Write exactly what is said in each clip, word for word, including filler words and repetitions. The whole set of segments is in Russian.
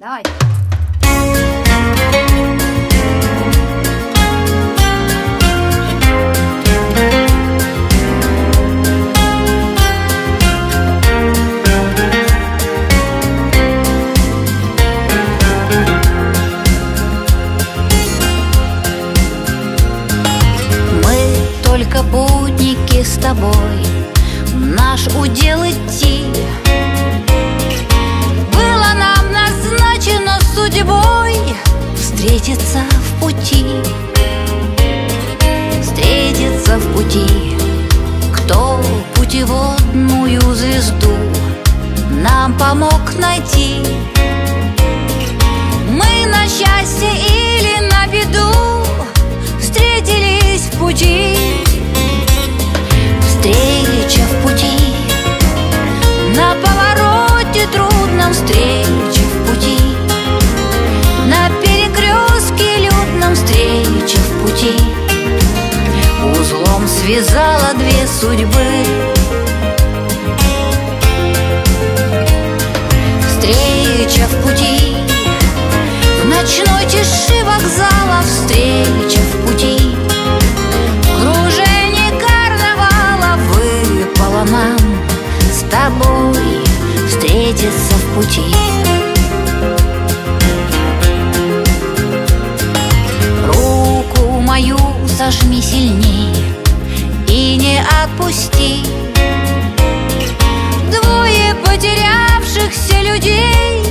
Давай. Путники с тобой, наш удел идти. Было нам назначено судьбой встретиться в пути. Встретиться в пути. Кто путеводную звезду нам помог найти? Мы на счастье или на беду встретились в пути. Встреча в пути, на повороте трудном, встреча в пути, на перекрестке людном, встреча в пути. Узлом связала две судьбы. Встреча в пути, в ночной тиши вокзала, встреча в пути. Нам с тобой встретиться в пути. Руку мою сожми сильней и не отпусти. Двое потерявшихся людей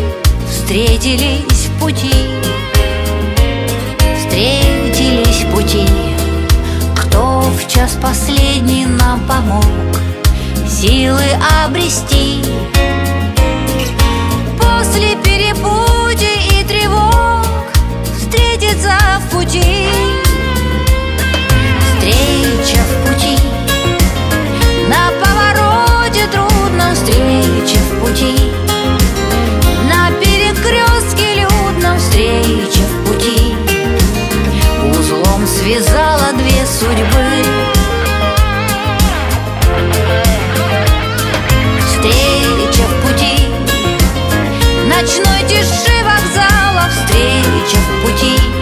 встретились в пути. Встретились в пути. Кто в час последний нам помог силы обрести? После перепутий и тревог встретиться в пути. Встреча в пути, на повороте трудно, встреча в пути, на перекрестке людном, встреча в пути. Узлом связала две судьбы. Встреча в пути, ночной тиши вокзала, встреча в пути.